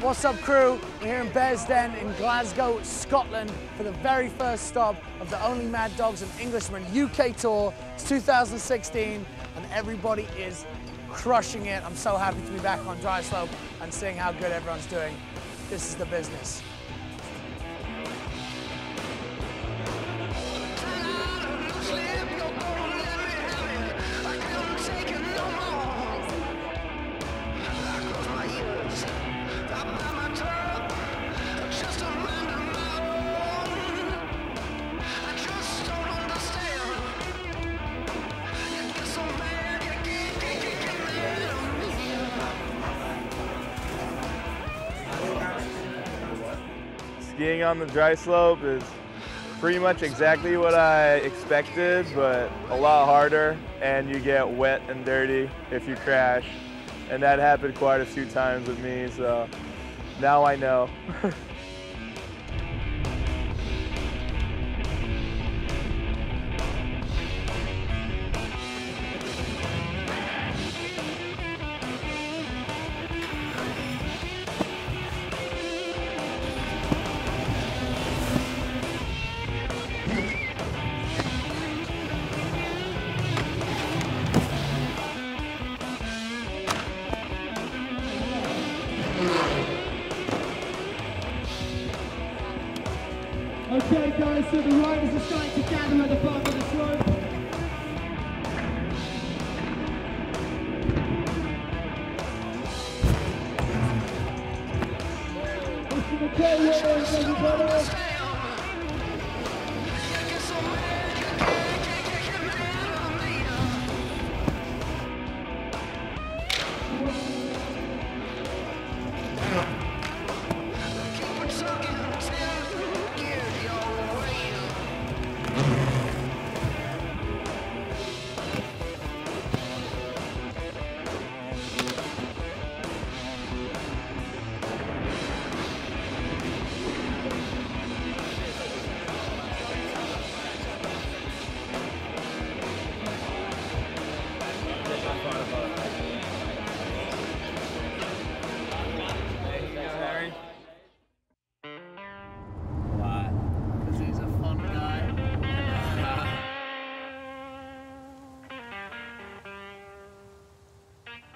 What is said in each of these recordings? What's up, crew? We're here in Bearsden in Glasgow, Scotland for the very first stop of the Only Mad Dogs and Englishmen UK tour. It's 2016 and everybody is crushing it. I'm so happy to be back on Dry Slope and seeing how good everyone's doing. This is the business. Skiing on the dry slope is pretty much exactly what I expected, but a lot harder, and you get wet and dirty if you crash, and that happened quite a few times with me, so now I know. Okay guys, so the riders are starting to gather at the bottom of the slope. This is the K-Wars, everybody.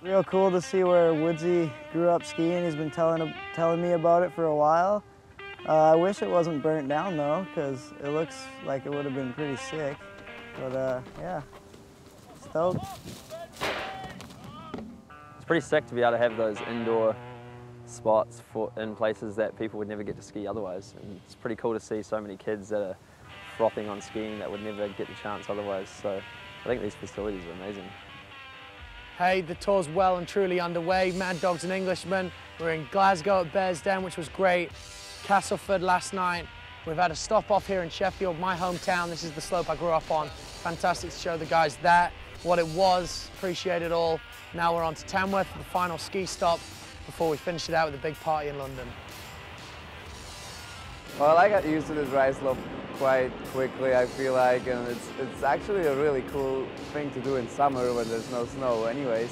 Real cool to see where Woodsy grew up skiing. He's been telling me about it for a while. I wish it wasn't burnt down though, because it looks like it would have been pretty sick. But yeah, stoked. It's pretty sick to be able to have those indoor spots in places that people would never get to ski otherwise. And it's pretty cool to see so many kids that are frothing on skiing that would never get the chance otherwise. So I think these facilities are amazing. Hey, the tour's well and truly underway. Mad Dogs and Englishmen. We're in Glasgow at Bearsden, which was great. Castleford last night. We've had a stop off here in Sheffield, my hometown. This is the slope I grew up on. Fantastic to show the guys that, what it was. Appreciate it all. Now we're on to Tamworth for the final ski stop before we finish it out with a big party in London. Well, I got used to the dry slope quite quickly, I feel like, and it's actually a really cool thing to do in summer when there's no snow anyways.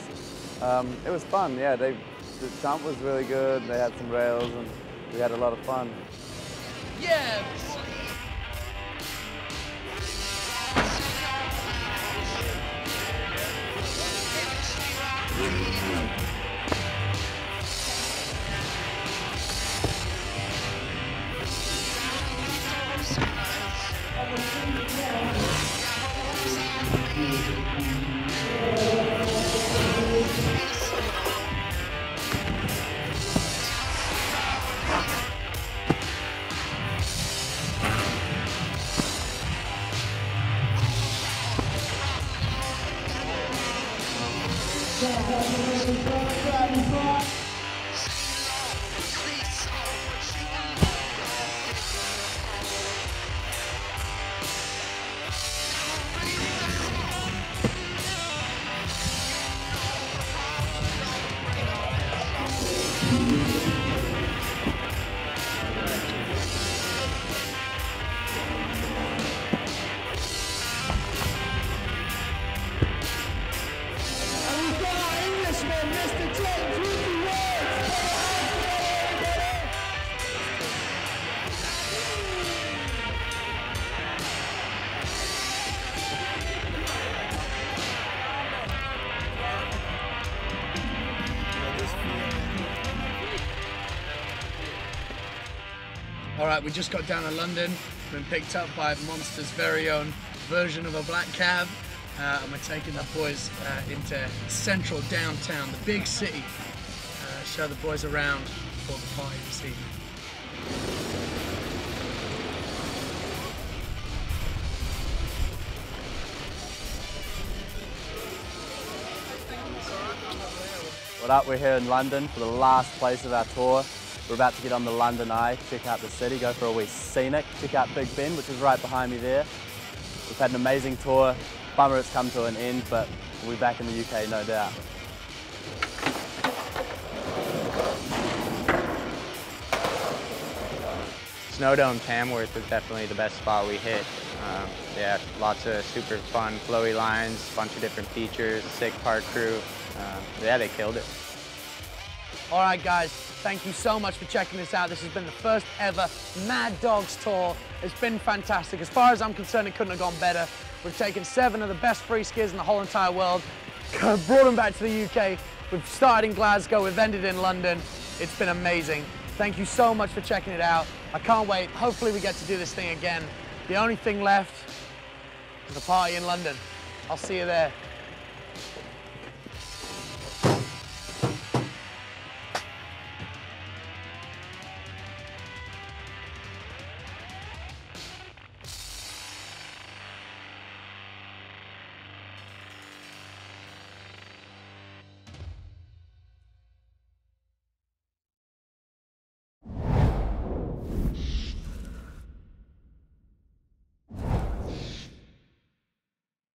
It was fun, yeah, the jump was really good, they had some rails, and We had a lot of fun. Yeah! Alright, we just got down to London, been picked up by Monster's very own version of a black cab, and we're taking the boys into central downtown, the big city. Show the boys around for the party this evening. What up, we're here in London for the last place of our tour. We're about to get on the London Eye, check out the city, go for a wee scenic, check out Big Ben, which is right behind me there. We've had an amazing tour. Bummer it's come to an end, but we'll be back in the UK, no doubt. Snowdome Tamworth was definitely the best spot we hit. Yeah, lots of super fun, flowy lines, bunch of different features, sick park crew. Yeah, they killed it. All right, guys, thank you so much for checking this out. This has been the first ever Mad Dogs tour. It's been fantastic. As far as I'm concerned, it couldn't have gone better. We've taken 7 of the best free skiers in the whole entire world, brought them back to the UK. We've started in Glasgow, we've ended in London. It's been amazing. Thank you so much for checking it out. I can't wait. Hopefully we get to do this thing again. The only thing left is a party in London. I'll see you there.